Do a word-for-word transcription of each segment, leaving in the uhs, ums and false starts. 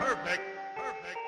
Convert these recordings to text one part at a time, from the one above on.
Perfect. Perfect.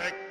Perfect.